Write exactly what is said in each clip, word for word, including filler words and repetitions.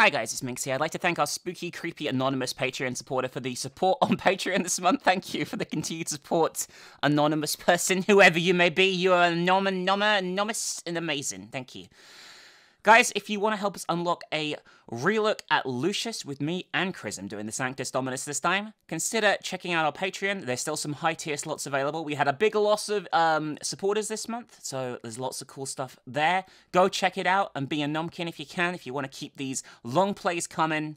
Hi guys, it's Minx here. I'd like to thank our spooky, creepy, anonymous Patreon supporter for the support on Patreon this month. Thank you for the continued support, anonymous person, whoever you may be. You are nom nom anonymous and amazing. Thank you. Guys, if you want to help us unlock a relook at Lucius with me and Krism doing the Sanctus Dominus this time, consider checking out our Patreon. There's still some high-tier slots available. We had a big loss of um, supporters this month, so there's lots of cool stuff there. Go check it out and be a nomkin if you can, if you want to keep these long plays coming.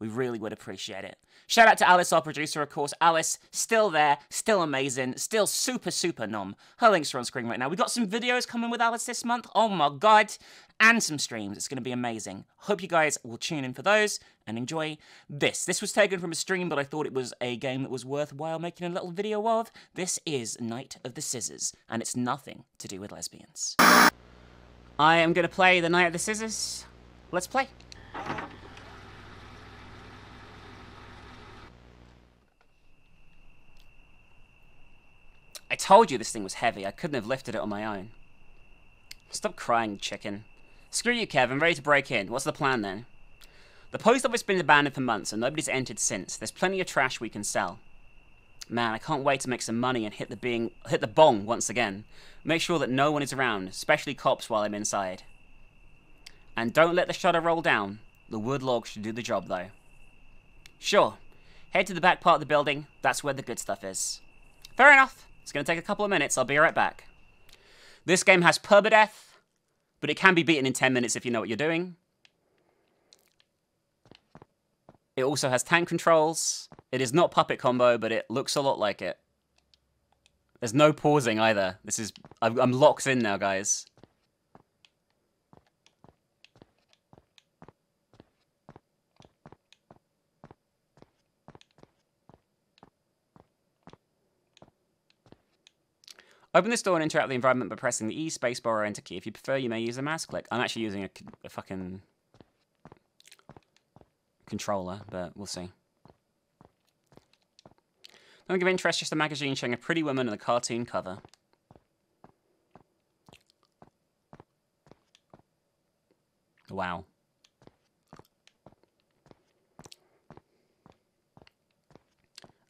We really would appreciate it. Shout out to Alice, our producer, of course. Alice, still there, still amazing, still super, super nom. Her links are on screen right now. We've got some videos coming with Alice this month. Oh my god. And some streams. It's going to be amazing. Hope you guys will tune in for those and enjoy this. This was taken from a stream, but I thought it was a game that was worthwhile making a little video of. This is Night of the Scissors, and it's nothing to do with lesbians. I am going to play the Night of the Scissors. Let's play. I told you this thing was heavy. I couldn't have lifted it on my own. Stop crying, chicken. Screw you, Kev. I'm ready to break in. What's the plan, then? The post office has been abandoned for months, and nobody's entered since. There's plenty of trash we can sell. Man, I can't wait to make some money and hit the being, hit the bong once again. Make sure that no one is around, especially cops while I'm inside. And don't let the shutter roll down. The wood log should do the job, though. Sure. Head to the back part of the building. That's where the good stuff is. Fair enough. It's going to take a couple of minutes. I'll be right back. This game has permadeath, but it can be beaten in ten minutes if you know what you're doing. It also has tank controls. It is not Puppet Combo, but it looks a lot like it. There's no pausing either. This is... I'm locked in now, guys. Open this door and interact with the environment by pressing the E, spacebar, or enter key. If you prefer, you may use a mouse click. I'm actually using a, a fucking controller, but we'll see. Nothing of interest, just a magazine showing a pretty woman on a cartoon cover. Wow.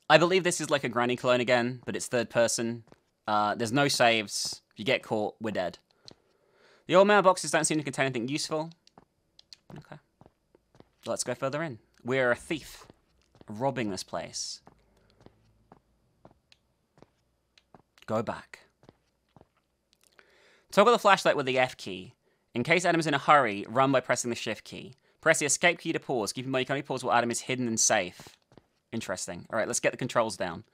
I believe this is like a granny clone again, but it's third person. Uh, there's no saves. If you get caught, we're dead. The old mailboxes don't seem to contain anything useful. Okay. Let's go further in. We're a thief. Robbing this place. Go back. Toggle the flashlight with the F key. In case Adam's in a hurry, run by pressing the shift key. Press the escape key to pause. Keep in mind you can only pause while Adam is hidden and safe. Interesting. Alright, let's get the controls down.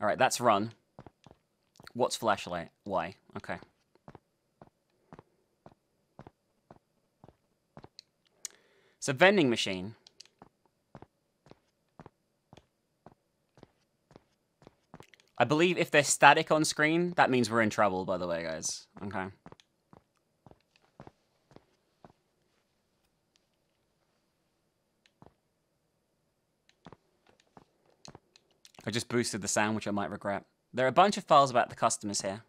Alright, that's run. What's flashlight? Why? Okay. It's a vending machine. I believe if there's static on screen, that means we're in trouble, by the way, guys. Okay. I just boosted the sound, which I might regret. There are a bunch of files about the customers here.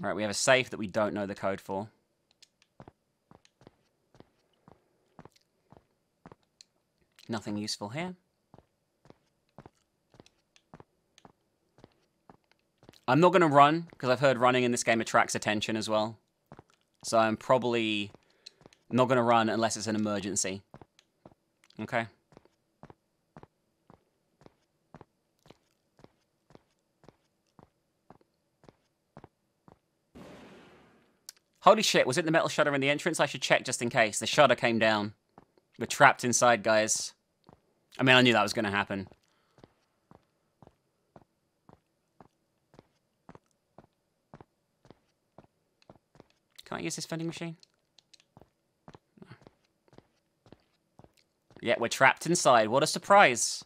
Alright, we have a safe that we don't know the code for. Nothing useful here. I'm not going to run, because I've heard running in this game attracts attention as well. So I'm probably not going to run unless it's an emergency. Okay. Holy shit, was it the metal shutter in the entrance? I should check just in case. The shutter came down. We're trapped inside, guys. I mean, I knew that was going to happen. Can't use this vending machine? No. Yeah, we're trapped inside. What a surprise.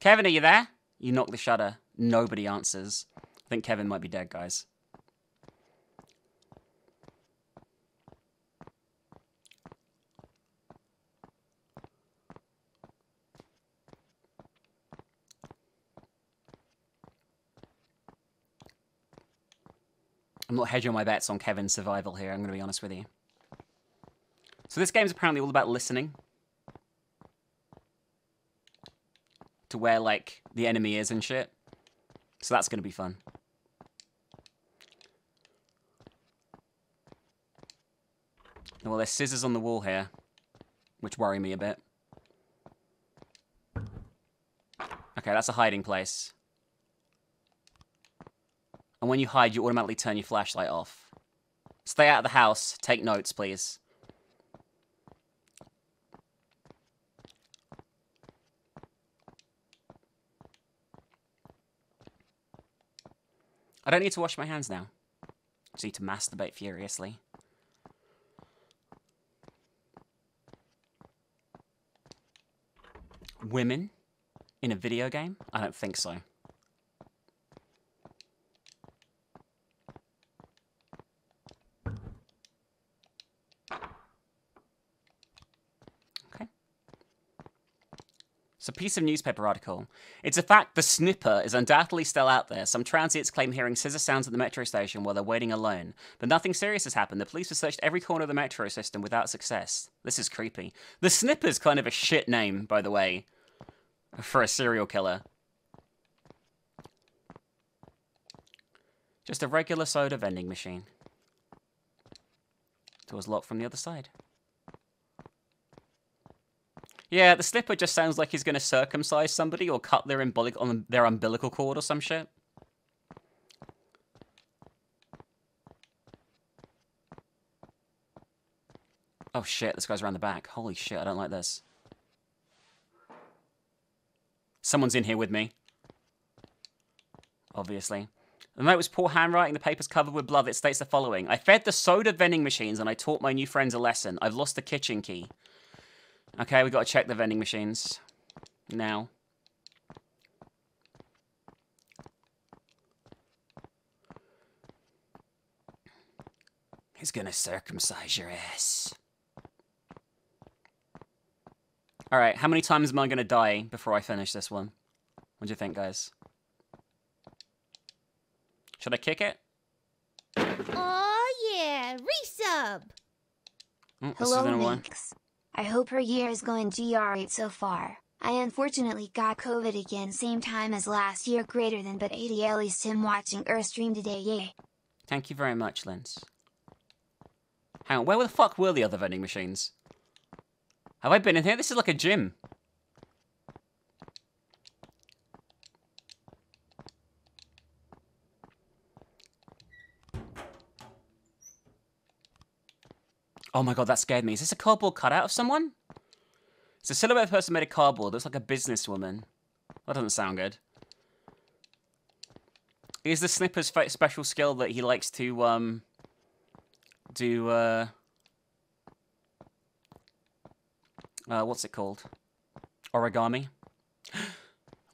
Kevin, are you there? You knock the shutter. Nobody answers. I think Kevin might be dead, guys. I'm not hedging my bets on Kevin's survival here, I'm going to be honest with you. So So this game's apparently all about listening to where, like, the enemy is and shit. So that's gonna be fun. Well, there's scissors on the wall here, which worry me a bit. Okay, that's a hiding place. And when you hide, you automatically turn your flashlight off. Stay out of the house. Take notes, please. I don't need to wash my hands now. I just need to masturbate furiously. Women in a video game? I don't think so. Okay. It's a piece of newspaper article. It's a fact the snipper is undoubtedly still out there. Some transients claim hearing scissor sounds at the metro station while they're waiting alone. But nothing serious has happened. The police have searched every corner of the metro system without success. This is creepy. The snipper's kind of a shit name, by the way. For a serial killer. Just a regular soda vending machine. Door's locked from the other side. Yeah, the slipper just sounds like he's going to circumcise somebody or cut their umbilical on their umbilical cord or some shit. Oh shit, this guy's around the back. Holy shit, I don't like this. Someone's in here with me. Obviously. The note was poor handwriting, the paper's covered with blood. It states the following. I fed the soda vending machines and I taught my new friends a lesson. I've lost the kitchen key. Okay, we got to check the vending machines. Now. He's gonna circumcise your ass. All right, how many times am I going to die before I finish this one? What do you think, guys? Should I kick it? Oh yeah, resub! Oh, hello, Minx. I hope her year is going great so far. I unfortunately got COVID again same time as last year, greater than but eighty at least him watching her stream today, yay. Thank you very much, Lens. Hang on, where the fuck were the other vending machines? Have I been in here? This is like a gym. Oh my god, that scared me. Is this a cardboard cutout of someone? It's a silhouette of a person made of cardboard. It looks like a businesswoman. That doesn't sound good. Is the snipper's special skill that he likes to, um... do, uh... Uh, what's it called? Origami?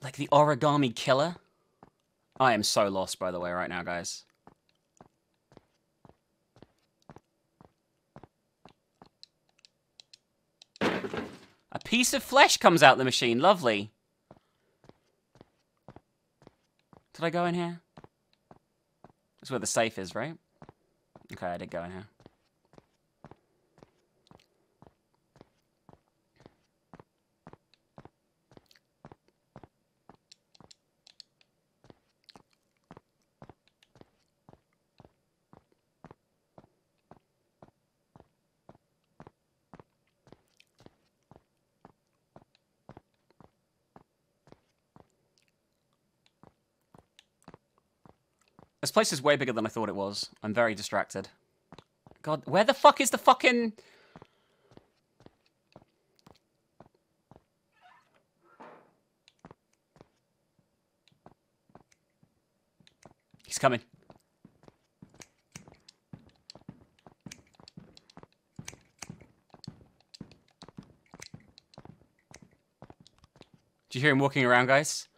Like the origami killer? I am so lost, by the way, right now, guys. A piece of flesh comes out the machine. Lovely. Did I go in here? That's where the safe is, right? Okay, I did go in here. This place is way bigger than I thought it was. I'm very distracted. God, where the fuck is the fucking... He's coming. Do you hear him walking around, guys?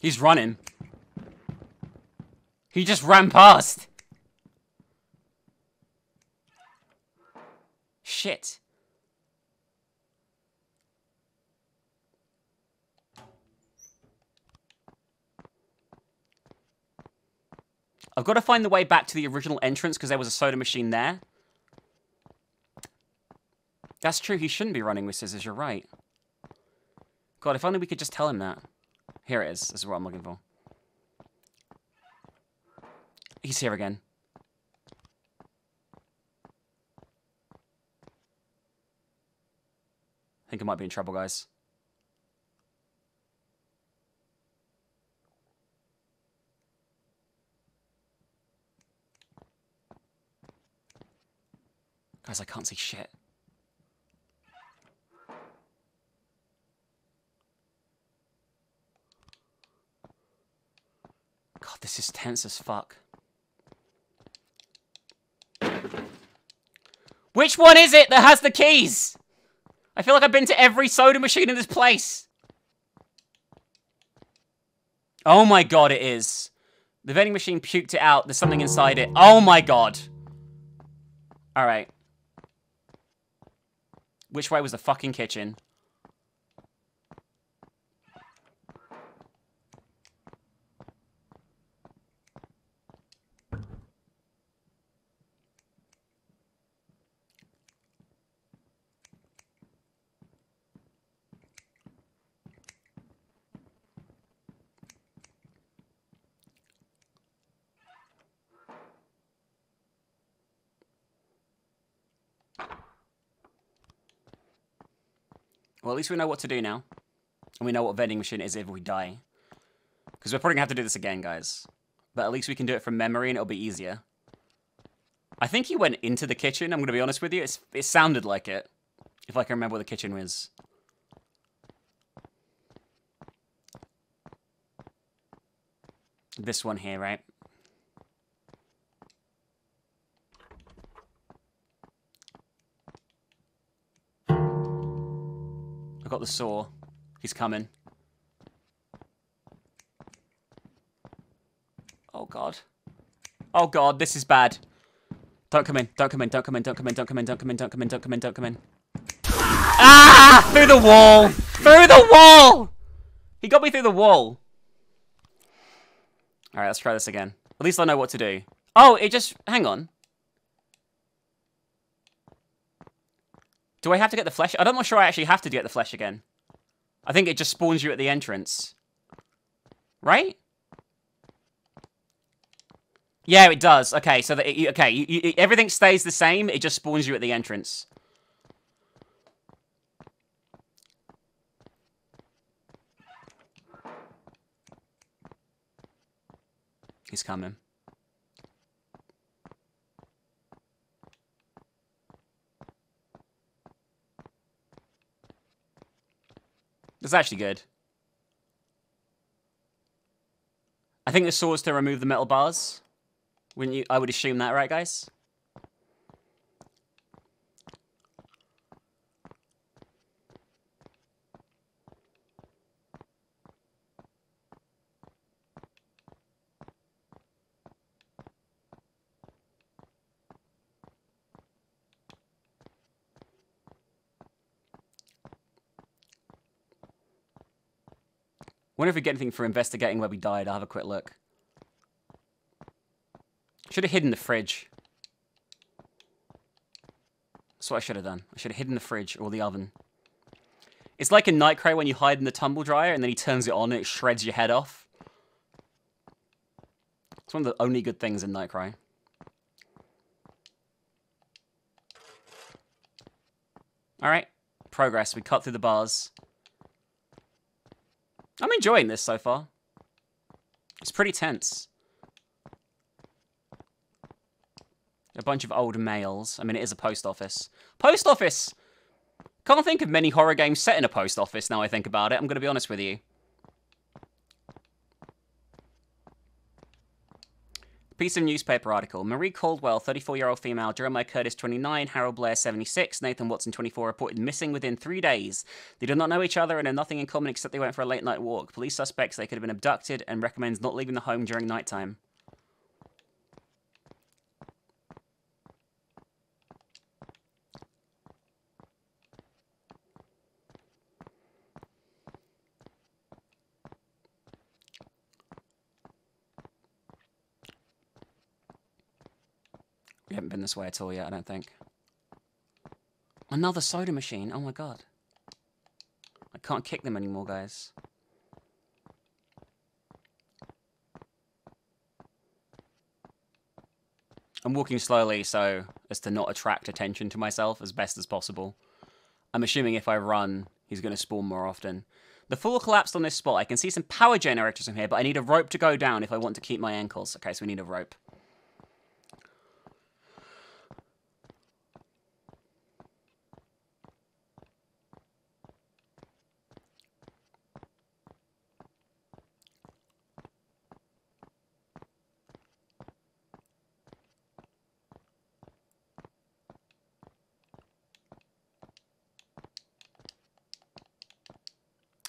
He's running. He just ran past. Shit. I've got to find the way back to the original entrance because there was a soda machine there. That's true, he shouldn't be running with scissors, you're right. God, if only we could just tell him that. Here it is, this is what I'm looking for. He's here again. I think I might be in trouble, guys. Guys, I can't see shit. God, this is tense as fuck. Which one is it that has the keys? I feel like I've been to every soda machine in this place. Oh my god, it is. The vending machine puked it out. There's something inside it. Oh my god. All right. Which way was the fucking kitchen? Well, at least we know what to do now. And we know what vending machine is if we die. Because we're probably going to have to do this again, guys. But at least we can do it from memory and it'll be easier. I think he went into the kitchen, I'm going to be honest with you. It's, it sounded like it. If I can remember what the kitchen was. This one here, right? I got the saw. He's coming. Oh god. Oh god, this is bad. Don't come in. Don't come in. Don't come in. Don't come in. Don't come in. Don't come in. Don't come in. Don't come in. Don't come in. Ah! Through the wall. Through the wall. He got me through the wall. All right, let's try this again. At least I know what to do. Oh, it just hang on. Do I have to get the flesh? I'm not sure I actually have to get the flesh again. I think it just spawns you at the entrance. Right? Yeah, it does. Okay, so that it, okay, you, you, everything stays the same. It just spawns you at the entrance. He's coming. That's actually good. I think the saw is to remove the metal bars. Wouldn't you? I would assume that, right, guys? I wonder if we get anything for investigating where we died. I'll have a quick look. Should have hidden the fridge. That's what I should have done. I should have hidden the fridge or the oven. It's like in Nightcry when you hide in the tumble dryer and then he turns it on and it shreds your head off. It's one of the only good things in Nightcry. Alright. Progress. We cut through the bars. I'm enjoying this so far. It's pretty tense. A bunch of old mails. I mean, it is a post office. Post office! Can't think of many horror games set in a post office now I think about it. I'm going to be honest with you. Piece of newspaper article. Marie Caldwell, thirty-four-year-old female. Jeremiah Curtis, twenty-nine. Harold Blair, seventy-six. Nathan Watson, twenty-four, reported missing within three days. They did not know each other and had nothing in common except they went for a late-night walk. Police suspects they could have been abducted and recommends not leaving the home during nighttime. We haven't been this way at all yet, I don't think. Another soda machine, oh my god. I can't kick them anymore, guys. I'm walking slowly so as to not attract attention to myself as best as possible. I'm assuming if I run, he's going to spawn more often. The floor collapsed on this spot. I can see some power generators from here, but I need a rope to go down if I want to keep my ankles. Okay, so we need a rope.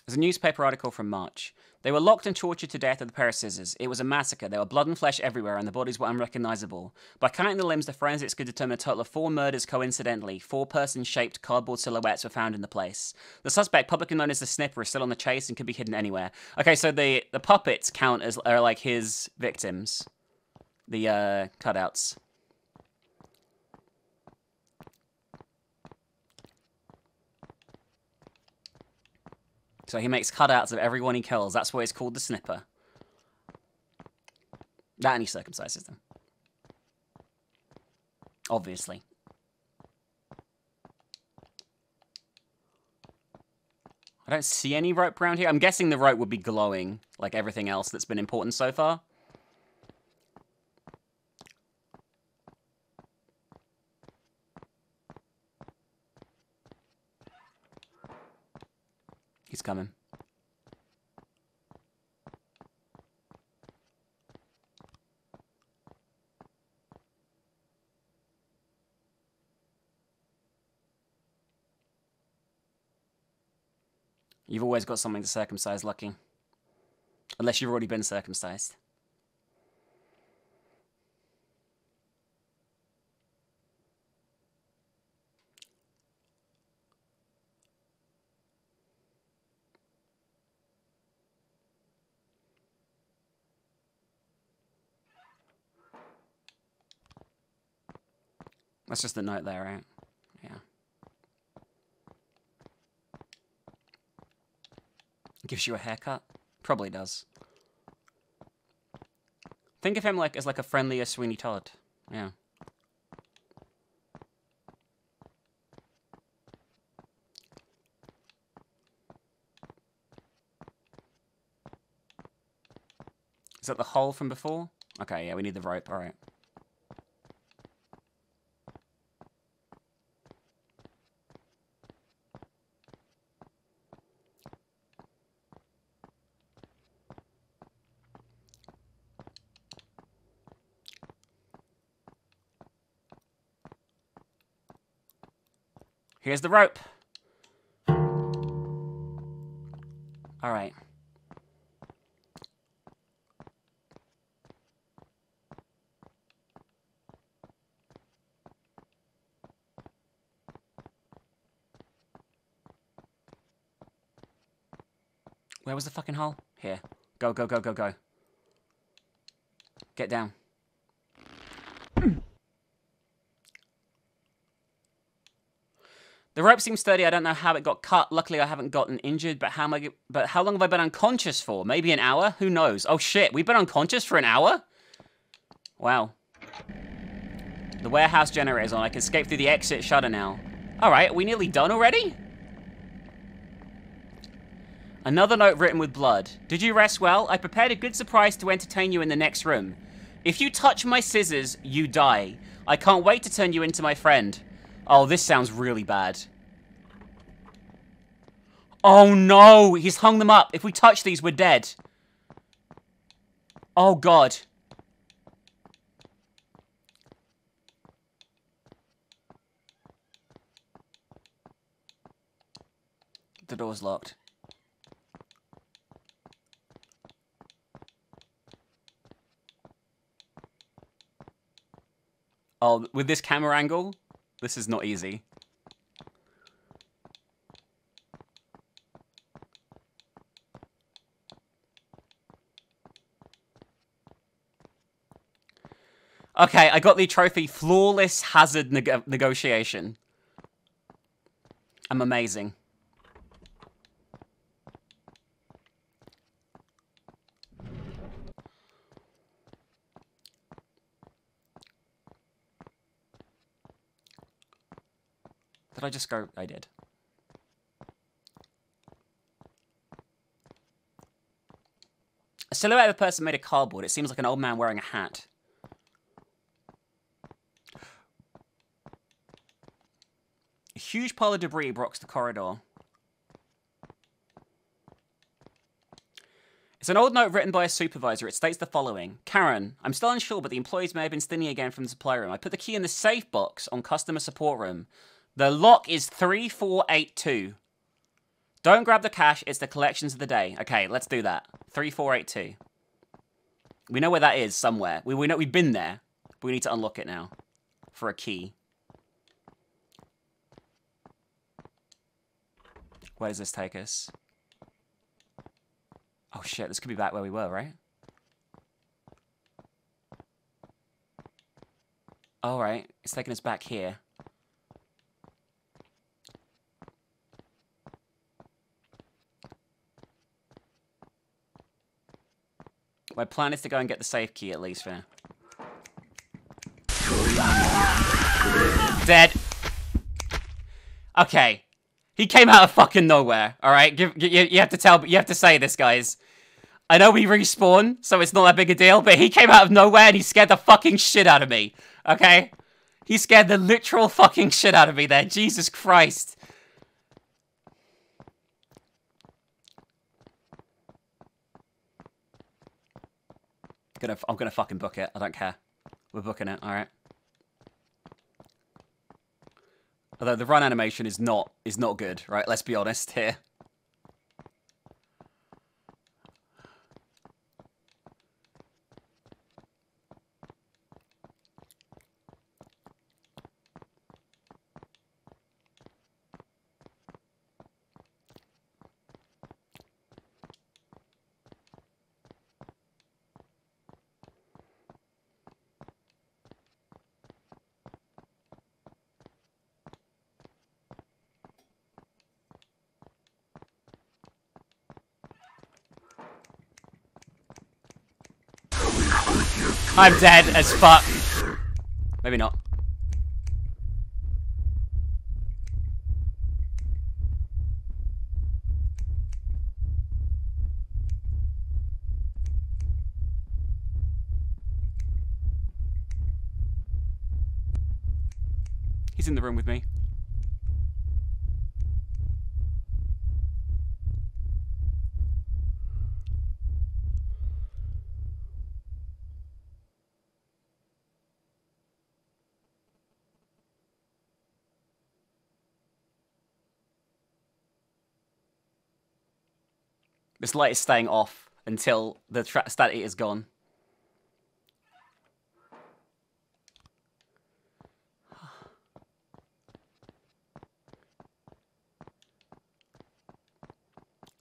There's a newspaper article from March. They were locked and tortured to death with a pair of scissors. It was a massacre. There were blood and flesh everywhere, and the bodies were unrecognisable. By counting the limbs, the forensics could determine a total of four murders coincidentally. Four person-shaped cardboard silhouettes were found in the place. The suspect, publicly known as the Snipper, is still on the chase and could be hidden anywhere. Okay, so the, the puppets count as are like his victims. The uh, cutouts. So he makes cutouts of everyone he kills. That's why he's called the Snipper. That, and he circumcises them. Obviously. I don't see any rope around here. I'm guessing the rope would be glowing, like everything else that's been important so far. He's coming. You've always got something to circumcise, Lucky. Unless you've already been circumcised. That's just the note there, right? Yeah. Gives you a haircut? Probably does. Think of him like as like a friendlier Sweeney Todd. Yeah. Is that the hole from before? Okay, yeah, we need the rope, alright. Here's the rope. All right. Where was the fucking hole? Here. Go, go, go, go, go. Get down. The rope seems sturdy. I don't know how it got cut. Luckily, I haven't gotten injured. But how am I? But how long have I been unconscious for? Maybe an hour? Who knows? Oh shit! We've been unconscious for an hour. Wow. The warehouse generator's on. I can escape through the exit shutter now. All right, are we nearly done already? Another note written with blood. Did you rest well? I prepared a good surprise to entertain you in the next room. If you touch my scissors, you die. I can't wait to turn you into my friend. Oh, this sounds really bad. Oh no, he's hung them up. If we touch these, we're dead. Oh god. The door's locked. Oh, with this camera angle? This is not easy. Okay, I got the trophy Flawless Hazard Neg- Negotiation. I'm amazing. Did I just go? I did. A silhouette of a person made of cardboard. It seems like an old man wearing a hat. A huge pile of debris blocks the corridor. It's an old note written by a supervisor. It states the following. Karen, I'm still unsure, but the employees may have been stingy again from the supply room. I put the key in the safe box on customer support room. The lock is three four eight two. Don't grab the cash, it's the collections of the day. Okay, let's do that. three four eight two. We know where that is somewhere. We, we know we've been there. But we need to unlock it now for a key. Where does this take us? Oh shit, this could be back where we were, right? All right, it's taking us back here. My plan is to go and get the safe key at least, fair. Dead. Okay, he came out of fucking nowhere. All right, give, you, you have to tell, you have to say this, guys. I know we respawn, so it's not that big a deal. But he came out of nowhere and he scared the fucking shit out of me. Okay, he scared the literal fucking shit out of me there. Jesus Christ. Gonna, I'm gonna fucking book it. I don't care. We're booking it. All right. Although the run animation is not is not good, right? Let's be honest here. I'm dead as fuck. Maybe not. He's in the room with me. This light is staying off until the tra static is gone.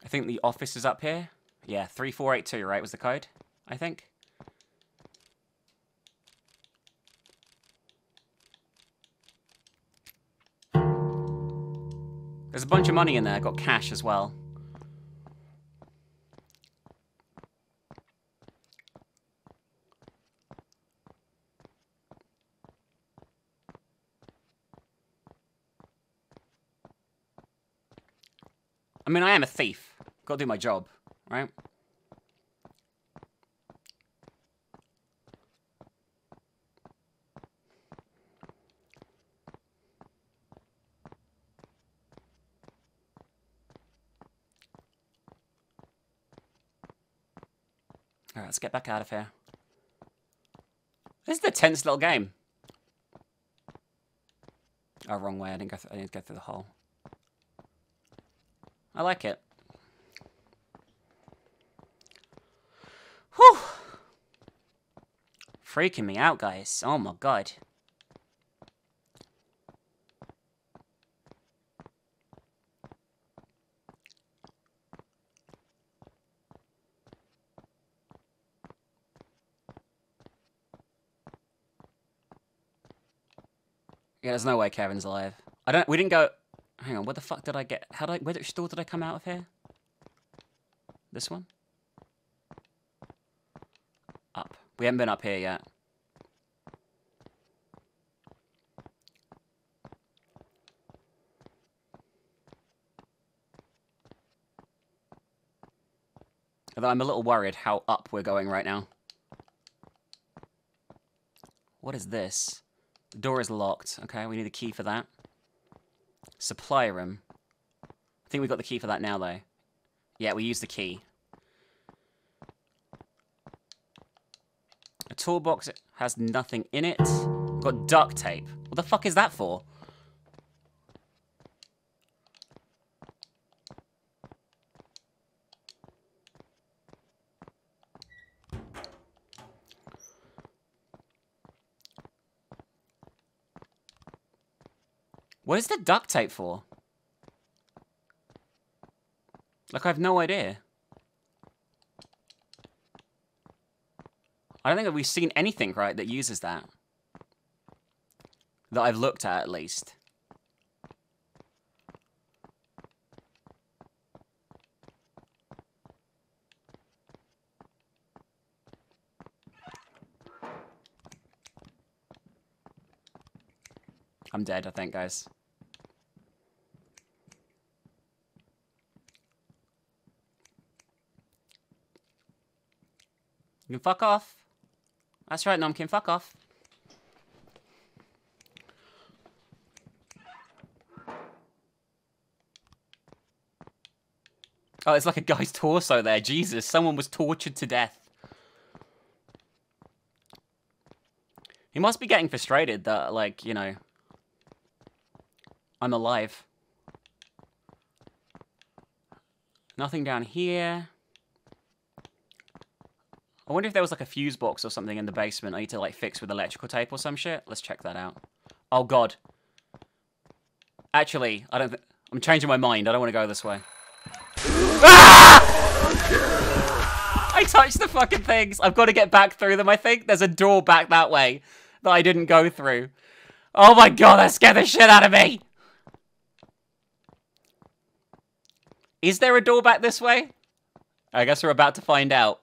I think the office is up here. Yeah, three four eight two, right, was the code, I think. There's a bunch of money in there. I got cash as well. I mean, I am a thief. Gotta do my job, right? Alright, let's get back out of here. This is a tense little game. Oh, wrong way. I didn't go through, I didn't go through the hole. I like it. Whew! Freaking me out, guys. Oh my god. Yeah, there's no way Kevin's alive. I don't. We didn't go. Hang on. Where the fuck did I get? How did I? Which door did I come out of here? This one. Up. We haven't been up here yet. Although I'm a little worried how up we're going right now. What is this? The door is locked. Okay, we need a key for that. Supply room. I think we've got the key for that now, though. Yeah, we use the key. A toolbox has nothing in it. We've got duct tape. What the fuck is that for? What is the duct tape for? Like, I have no idea. I don't think that we've seen anything, right, that uses that. That I've looked at, at least. I'm dead, I think, guys. You can fuck off. That's right, Nomkin, fuck off. Oh, it's like a guy's torso there. Jesus, someone was tortured to death. He must be getting frustrated that, like, you know... I'm alive. Nothing down here. I wonder if there was like a fuse box or something in the basement I need to like fix with electrical tape or some shit. Let's check that out. Oh god. Actually, I don't th- I'm changing my mind. I don't want to go this way. Ah! I touched the fucking things. I've got to get back through them. I think there's a door back that way that I didn't go through. Oh my god, that scared the shit out of me. Is there a door back this way? I guess we're about to find out.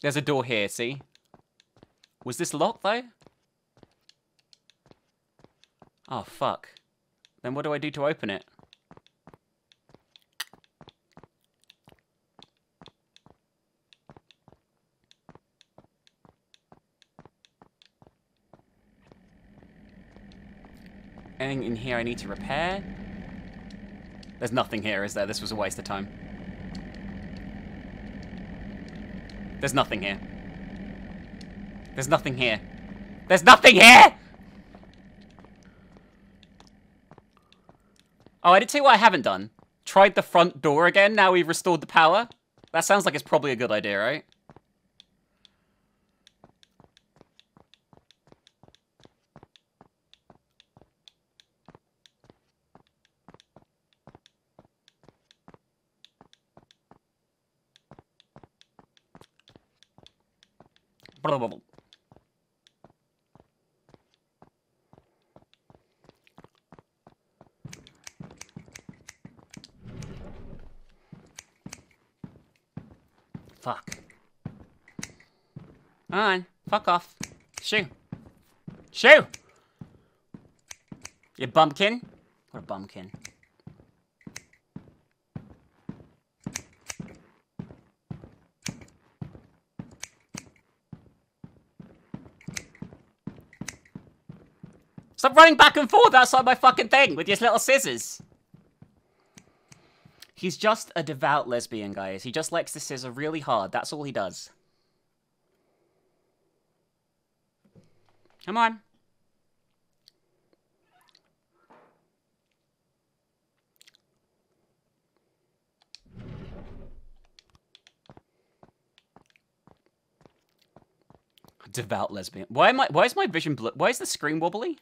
There's a door here, see? Was this locked, though? Oh, fuck. Then what do I do to open it? Anything in here I need to repair? There's nothing here, is there? This was a waste of time. There's nothing here. There's nothing here. There's nothing here! Oh, I did tell you what I haven't done. Tried the front door again, now we've restored the power. That sounds like it's probably a good idea, right? Fuck. On. Fuck off. Shoo. Shoo! You bumpkin? What a bumpkin. Stop running back and forth outside my fucking thing with your little scissors. He's just a devout lesbian, guys. He just likes to scissor really hard. That's all he does. Come on. Devout lesbian. Why am I? Why is my vision blue? Why is the screen wobbly?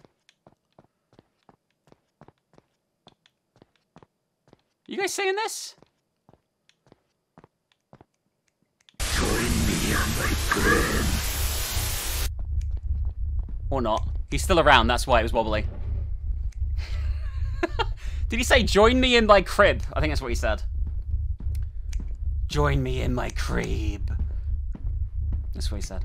You guys seeing this? Or not. He's still around, that's why it was wobbly. Did he say, join me in my crib? I think that's what he said. Join me in my crib. That's what he said.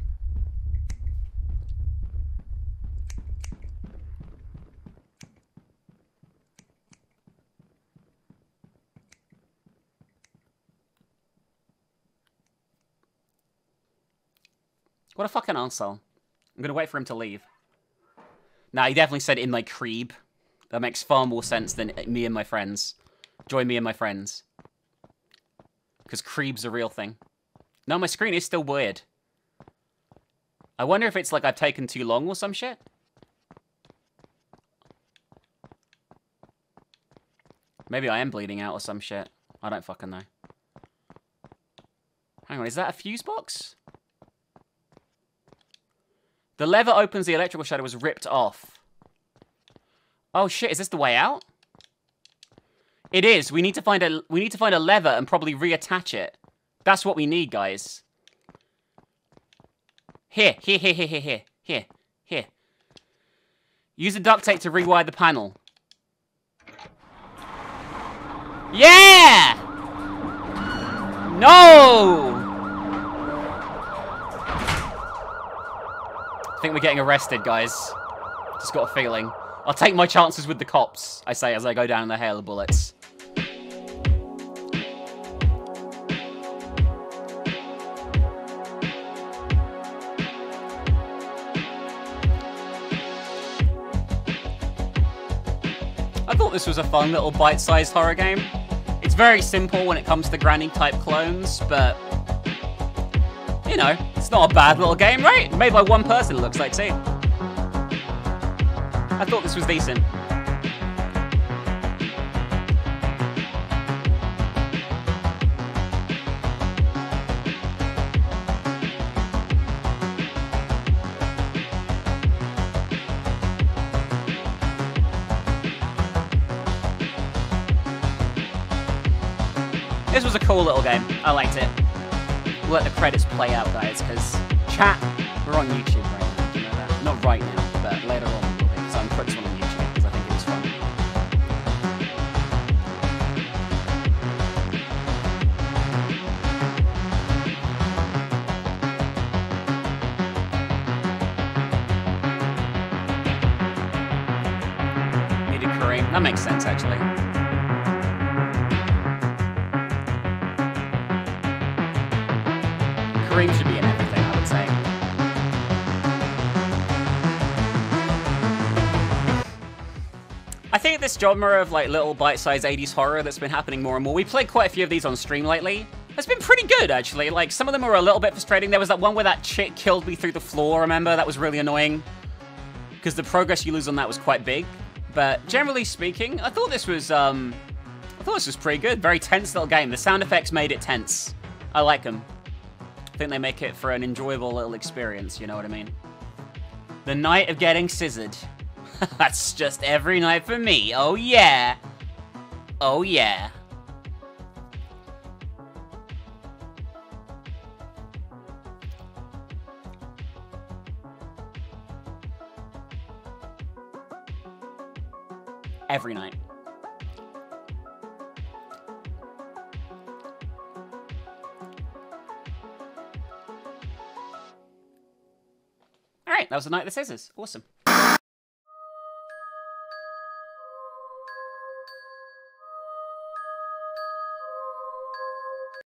What a fucking arsehole. I'm gonna wait for him to leave. Nah, he definitely said in my crib. That makes far more sense than me and my friends. Join me and my friends. Because crib's a real thing. No, my screen is still weird. I wonder if it's like I've taken too long or some shit. Maybe I am bleeding out or some shit. I don't fucking know. Hang on, is that a fuse box? The lever opens the electrical shutter was ripped off. Oh shit, is this the way out? It is. We need to find a we need to find a lever and probably reattach it. That's what we need, guys. Here, here, here, here, here, here, here, here. Use the duct tape to rewire the panel. Yeah! No! I think we're getting arrested, guys. Just got a feeling. I'll take my chances with the cops, I say as I go down in the hail of bullets. I thought this was a fun little bite-sized horror game. It's very simple when it comes to granny-type clones, but... you know, it's not a bad little game, right? Made by one person, it looks like, too. I thought this was decent. This was a cool little game. I liked it. Let the credits play out, guys, because chat, we're on YouTube right now, do you know that? Not right now, but later on we will be, so I'm putting it on YouTube because I think it was fun. Needed Kareem. That makes sense, actually. Should be in everything, I would say. I think this genre of like little bite-sized eighties horror that's been happening more and more, we played quite a few of these on stream lately. It's been pretty good, actually. Like, some of them were a little bit frustrating. There was that one where that chick killed me through the floor, remember? That was really annoying. Because the progress you lose on that was quite big. But generally speaking, I thought this was, um... I thought this was pretty good. Very tense little game. The sound effects made it tense. I like them. I think they make it for an enjoyable little experience, you know what I mean? The night of getting scissored. That's just every night for me. Oh yeah. Oh yeah. Every night. That was the Night of the Scissors. Awesome.